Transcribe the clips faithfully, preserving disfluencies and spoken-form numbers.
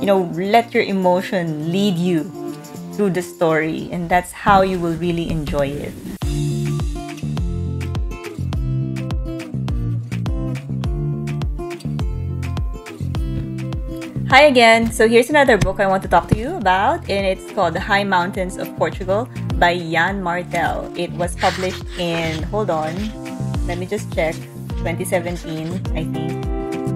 you know, let your emotion lead you through the story, and that's how you will really enjoy it. Hi again! So here's another book I want to talk to you about, and it's called The High Mountains of Portugal by Yann Martel. It was published in, hold on, let me just check, twenty seventeen, I think.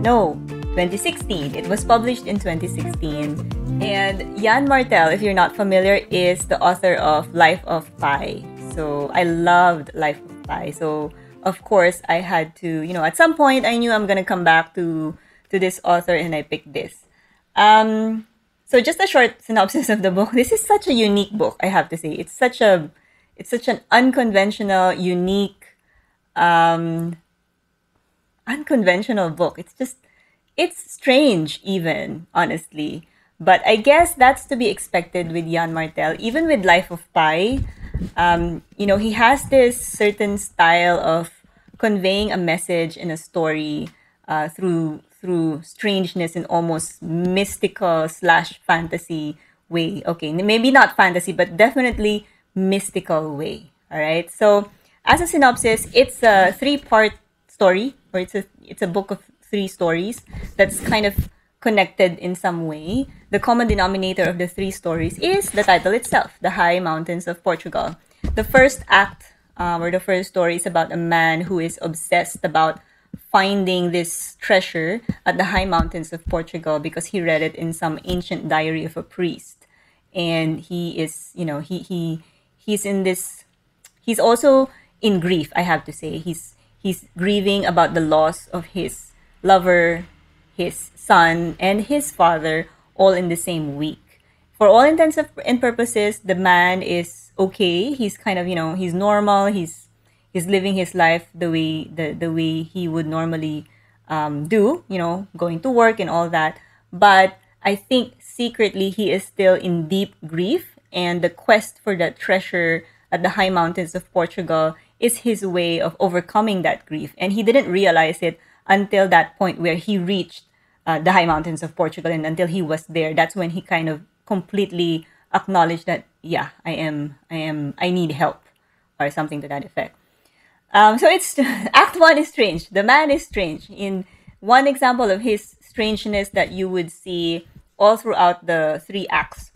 No, twenty sixteen. It was published in twenty sixteen. And Yann Martel, if you're not familiar, is the author of Life of Pi. So I loved Life of Pi. So of course I had to, you know, at some point I knew I'm going to come back to, to this author, and I picked this. Um, so just a short synopsis of the book. This is such a unique book, I have to say. It's such a, it's such an unconventional, unique, um, unconventional book. It's just, it's strange even, honestly. But I guess that's to be expected with Yann Martel. Even with Life of Pi, um, you know, he has this certain style of conveying a message in a story uh, through through strangeness and almost mystical slash fantasy way. Okay, maybe not fantasy, but definitely mystical way. All right. So as a synopsis, it's a three-part story, or it's a it's a book of three stories that's kind of connected in some way. The common denominator of the three stories is the title itself, The High Mountains of Portugal. The first act, um, or the first story, is about a man who is obsessed about finding this treasure at the high mountains of Portugal because he read it in some ancient diary of a priest. And he is, you know, he he he's in this, he's also in grief, I have to say. He's he's grieving about the loss of his lover, his son, and his father all in the same week. For all intents and purposes, the man is okay. He's kind of, you know, he's normal, he's He's living his life the way the, the way he would normally um, do, you know, going to work and all that. But I think secretly he is still in deep grief, and the quest for that treasure at the high mountains of Portugal is his way of overcoming that grief. And he didn't realize it until that point where he reached uh, the high mountains of Portugal, and until he was there. That's when he kind of completely acknowledged that, yeah, I am, I am, I need help, or something to that effect. Um, so it's act one is strange. The man is strange. In one example of his strangeness that you would see all throughout the three acts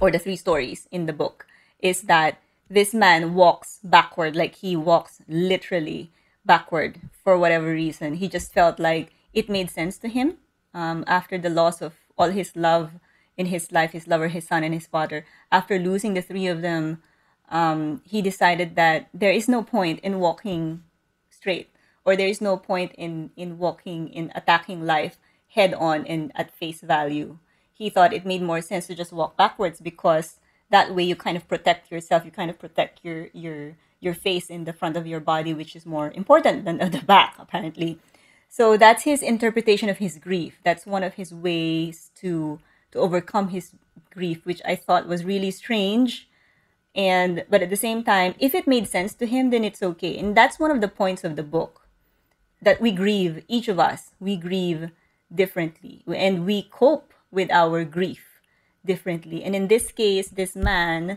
or the three stories in the book is that this man walks backward, like he walks literally backward for whatever reason. He just felt like it made sense to him um, after the loss of all his love in his life, his lover, his son, and his father. After losing the three of them, Um, he decided that there is no point in walking straight, or there is no point in, in walking, in attacking life head on and at face value. He thought it made more sense to just walk backwards, because that way you kind of protect yourself, you kind of protect your, your, your face in the front of your body, which is more important than the back, apparently. So that's his interpretation of his grief. That's one of his ways to, to overcome his grief, which I thought was really strange. And but at the same time, if it made sense to him, then it's okay. And that's one of the points of the book, that we grieve, each of us, we grieve differently, and we cope with our grief differently. And in this case, this man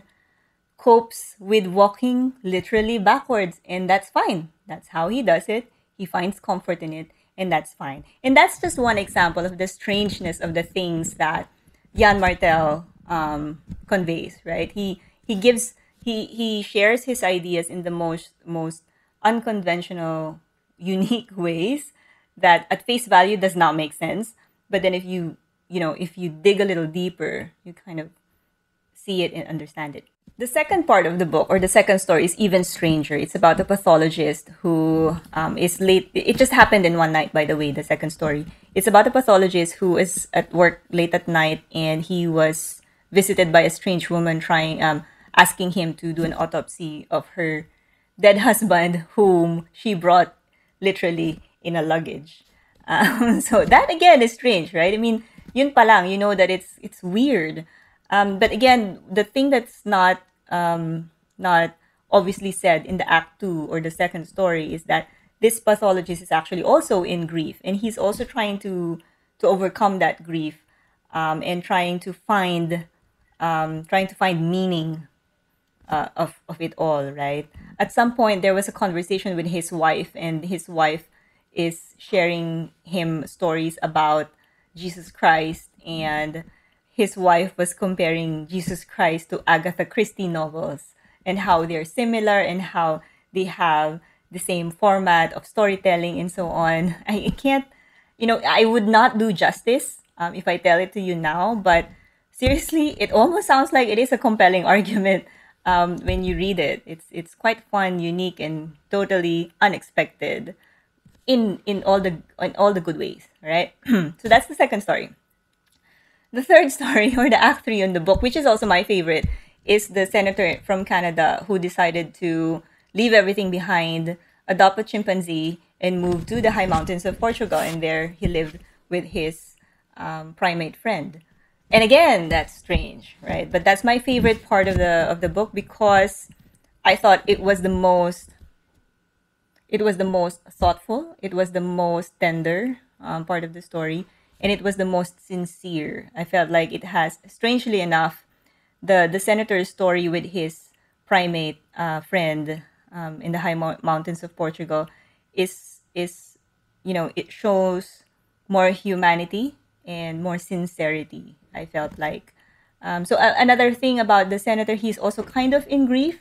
copes with walking literally backwards, and that's fine. That's how he does it. He finds comfort in it, and that's fine. And that's just one example of the strangeness of the things that Yann Martel um, conveys, right? He He gives he he shares his ideas in the most most unconventional, unique ways that at face value does not make sense. But then if you you know if you dig a little deeper, you kind of see it and understand it. The second part of the book, or the second story, is even stranger. It's about a pathologist who um, is late. It just happened in one night, by the way. The second story, it's about a pathologist who is at work late at night, and he was visited by a strange woman trying um. asking him to do an autopsy of her dead husband, whom she brought literally in a luggage. Um, so that again is strange, right? I mean, yun palang, you know that it's it's weird. Um, but again, the thing that's not um, not obviously said in the act two or the second story is that this pathologist is actually also in grief, and he's also trying to to overcome that grief. um, and trying to find um, trying to find meaning uh, of of it all, right? At some point, there was a conversation with his wife, and his wife is sharing him stories about Jesus Christ, and his wife was comparing Jesus Christ to Agatha Christie novels and how they're similar and how they have the same format of storytelling and so on. I can't, you know, I would not do justice um, if I tell it to you now, but seriously, it almost sounds like it is a compelling argument um, when you read it. It's it's quite fun, unique, and totally unexpected in in all the in all the good ways, right? So that's the second story. The third story, or the act three in the book, which is also my favorite, is the senator from Canada who decided to leave everything behind, adopt a chimpanzee, and move to the high mountains of Portugal. And there he lived with his um, primate friend. And again, that's strange, right? But that's my favorite part of the of the book, because I thought it was the most, it was the most thoughtful, it was the most tender um, part of the story, and it was the most sincere. I felt like it has, strangely enough, the, the senator's story with his primate uh, friend um, in the high mo- mountains of Portugal is, is, you know, it shows more humanity and more sincerity, I felt like. Um, so a- another thing about the senator, he's also kind of in grief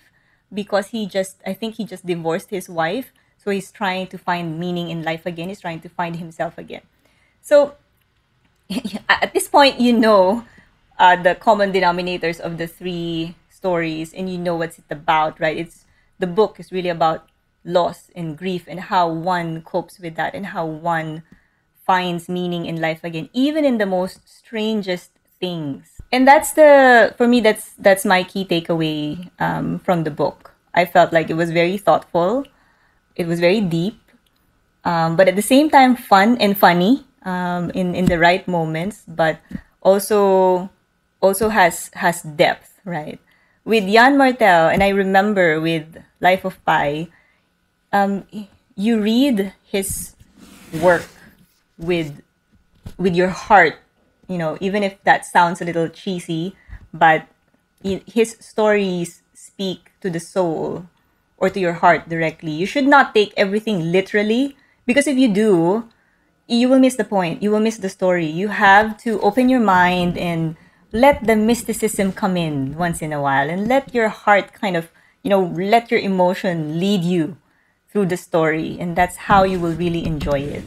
because he just, I think he just divorced his wife. So he's trying to find meaning in life again. He's trying to find himself again. So at this point, you know uh, the common denominators of the three stories, and you know what's it about, right? It's the book is really about loss and grief and how one copes with that and how one finds meaning in life again, even in the most strangest things. And that's the, for me, that's that's my key takeaway um, from the book. I felt like it was very thoughtful. It was very deep, um, but at the same time, fun and funny. Um, in, in the right moments, but also also has has depth, right? With Yann Martel, and I remember with Life of Pi, um, you read his work with with your heart, you know, even if that sounds a little cheesy, but his stories speak to the soul or to your heart directly. You should not take everything literally, because if you do, you will miss the point. You will miss the story. You have to open your mind and let the mysticism come in once in a while, and let your heart kind of, you know, let your emotion lead you through the story. And that's how you will really enjoy it.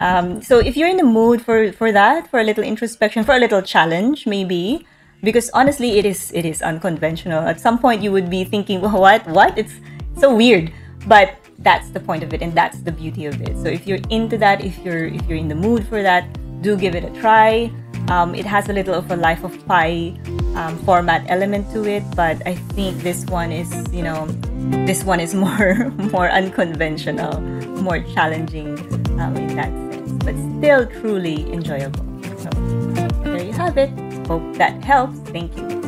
Um, so if you're in the mood for, for that, for a little introspection, for a little challenge, maybe, because honestly, it is, it is unconventional. At some point you would be thinking, well, what, what? It's so weird. But that's the point of it, and that's the beauty of it. So if you're into that, if you're if you're in the mood for that, do give it a try. Um, it has a little of a Life of Pi um, format element to it, but I think this one is, you know, this one is more more unconventional, more challenging um, in that sense, but still truly enjoyable. So there you have it. Hope that helps. Thank you.